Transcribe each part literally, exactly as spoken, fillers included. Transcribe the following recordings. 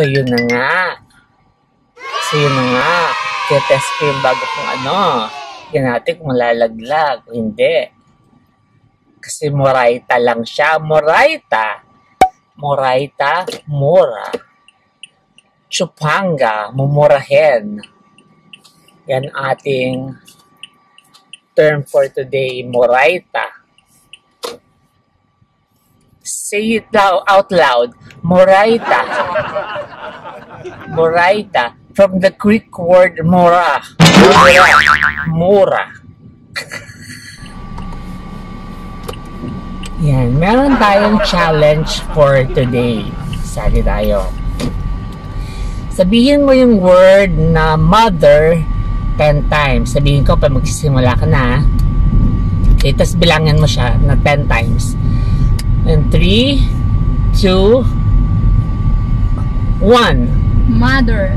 So yun na nga. So yun na nga. Tinatest ko yung bago kung ano. Yan natin kung lalaglag o hindi. Kasi moraita lang siya. Moraita. Moraita. Mura. Chupanga. Mumurahin. Yan ating term for today. Moraita. Say it out loud. Moraita. Moraita. From the Greek word mora. Mora. Mora. Yan. Meron tayong challenge for today. Sali tayo. Sabihin mo yung word na mother ten times. Sabihin ko pa magsisimula ka na. Okay, tapos bilangin mo siya na ten times. And three, two, one. Mother.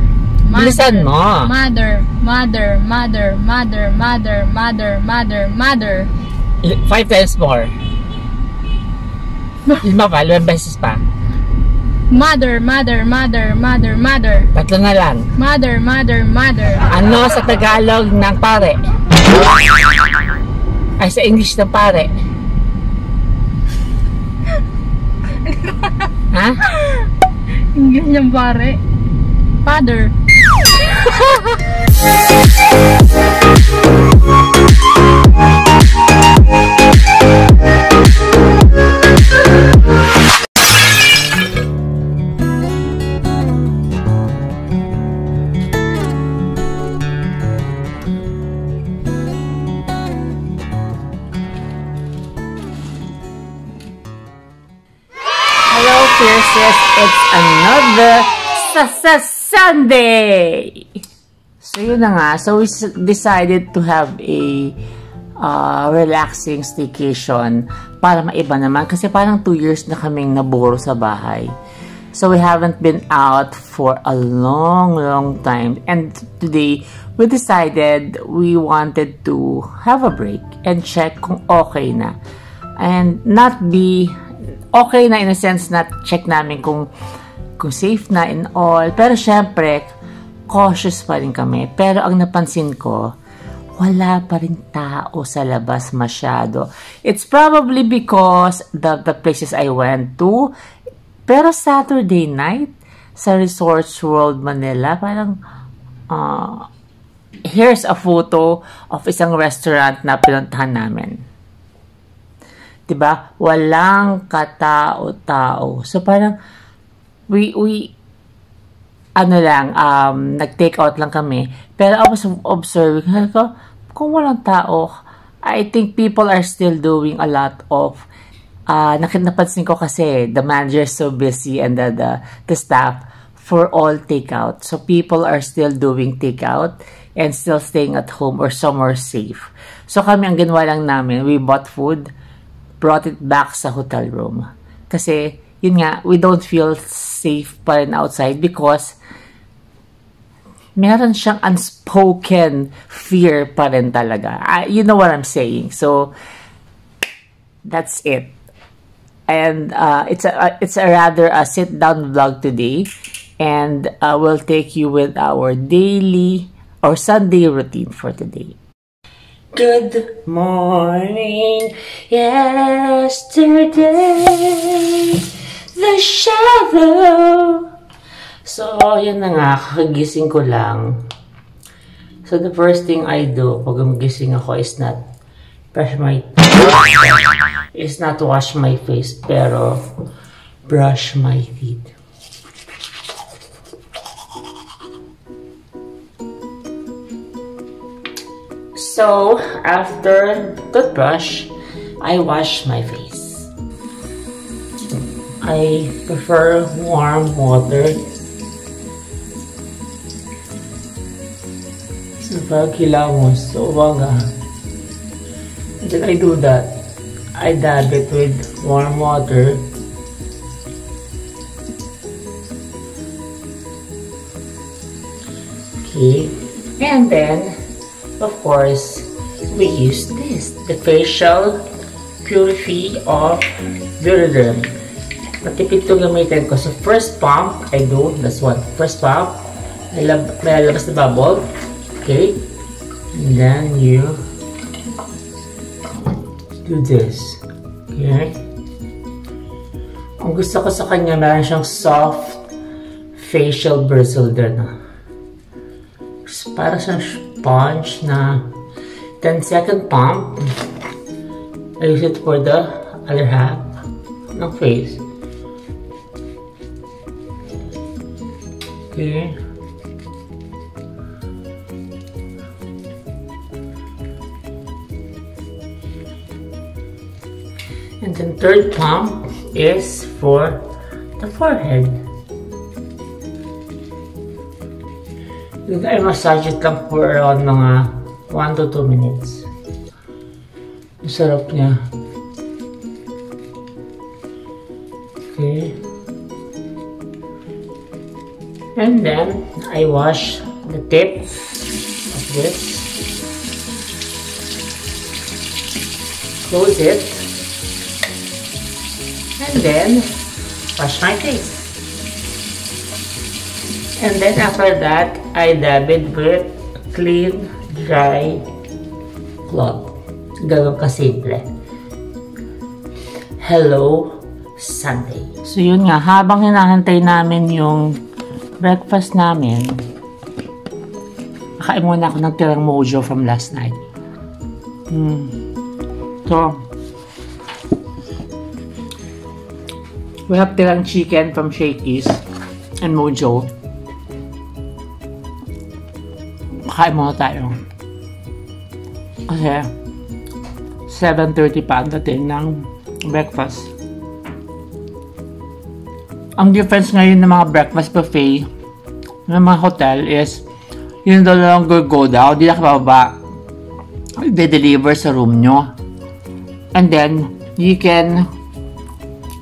Bilisan mo. Mother, mother, mother, mother, mother, mother, mother, mother. Five times more. Lima pa, limang beses pa. Mother, mother, mother, mother, mother. Tatlo na lang. Mother, mother, mother. Ano sa Tagalog ng pare? Ay, sa English ng pare. Ha? English niyang pare. Father. It's another Sunday! So yun na nga. So we decided to have a uh, relaxing staycation para maiba naman. Kasi parang two years na kaming naburo sa bahay. So we haven't been out for a long, long time. And today, we decided we wanted to have a break and check kung okay na. And not be... okay na in a sense na check namin kung, kung safe na and all. Pero syempre, cautious pa rin kami. Pero ang napansin ko, wala pa rin tao sa labas masyado. It's probably because the, the places I went to. Pero Saturday night, sa Resorts World Manila, parang uh, here's a photo of isang restaurant na pinuntahan namin. Diba? Walang katao-tao. So, parang, we, we, ano lang, um, nag-take out lang kami. Pero, I was observing, ko, kung walang tao, I think people are still doing a lot of, uh, napansin ko kasi, the manager is so busy and the, the, the staff for all takeout. So, people are still doing takeout and still staying at home or somewhere safe. So, kami, ang ginawa lang namin, we bought food, brought it back sa hotel room. Kasi, yun nga, we don't feel safe pa rin outside because meron siyang unspoken fear pa rin talaga. Uh, you know what I'm saying. So, that's it. And uh, it's, a, uh, it's a rather a sit-down vlog today. And uh, we'll take you with our daily or Sunday routine for today. Good morning, yesterday, the shadow. So, yun na nga, kakagising ko lang. So, the first thing I do pag magising ako is not brush my teeth, is not wash my face, pero brush my teeth. So, after toothbrush, I wash my face. I prefer warm water. So, parang kilamos. So, baga. And then I do that. I dab it with warm water. Okay. And then, of course, we use this, the facial Purifie of Beautederm. Nakipicture yung makeup ko. So first pump, I do this one. First pump, may labas na bubble. Okay. And then you do this. Okay. Ang gusto ko sa kanya, meron siyang soft facial bristle din. Para siyang sponge na. Then second pump, I use it for the other half ng face. Okay. And then third pump is for the forehead. Then I massage it lang for around mga one to two minutes. Ang sarap niya. Okay. And then I wash the tip of this. Close it. And then wash my face. And then after that, I dab it with clean, dry cloth. Ganun kasimple. Hello, Sunday. So yun nga, habang hinahantay namin yung breakfast namin, nakain muna ako ng tirang mojo from last night. Mm. So, we have tirang chicken from Shakey's and mojo. Nakain muna tayo. Kasi, seven thirty pa ang dating ng breakfast. Ang difference ngayon ng mga breakfast buffet ng mga hotel is you no longer go down, di na ka bababa, they deliver sa room nyo, and then you can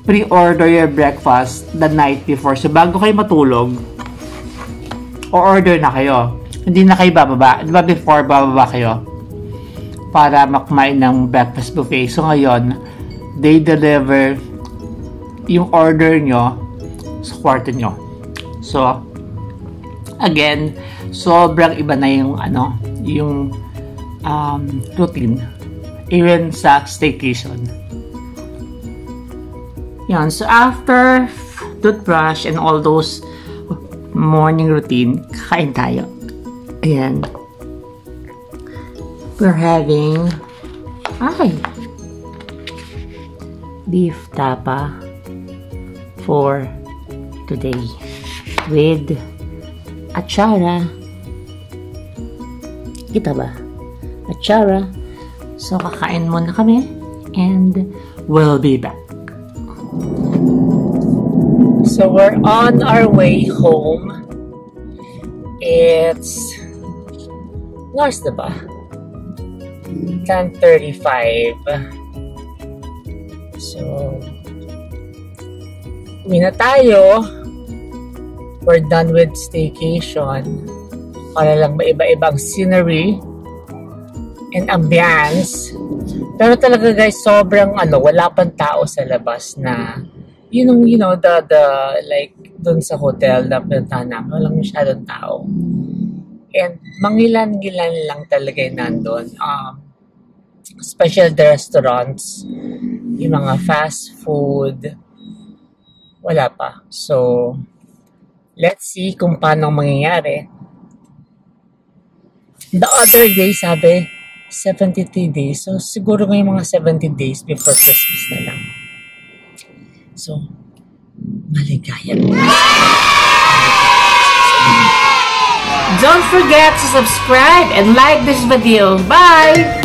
pre-order your breakfast the night before, so bago kayo matulog o-order na kayo, hindi na kayo bababa, di ba before bababa kayo para makmain ng breakfast buffet. So ngayon they deliver yung order nyo sa kwarto nyo. So, again, sobrang iba na yung, ano, yung um, routine. Even sa staycation. Yan. So, after toothbrush and all those morning routine, kakain tayo. Ayan. We're having, ay, beef tapa for today with Achara. Kita ba? Achara. So, kakain muna kami and we'll be back. So, we're on our way home. It's last na ba? ten thirty-five. So, uwi na tayo. We're done with staycation. Para lang maiba-ibang scenery and ambiance. Pero talaga guys, sobrang ano, wala pang tao sa labas na, you know, you know the, the like, dun sa hotel na pinuntahan namin, walang masyadong tao. And mangilan-gilan lang talaga yung nandun. Um, special the restaurants, yung mga fast food, wala pa. So, let's see kung paano mangyayari. The other day, sabi, seventy-three days. So, siguro ngayon mga seventy days before Christmas na lang. So, maligaya. Don't forget to subscribe and like this video. Bye!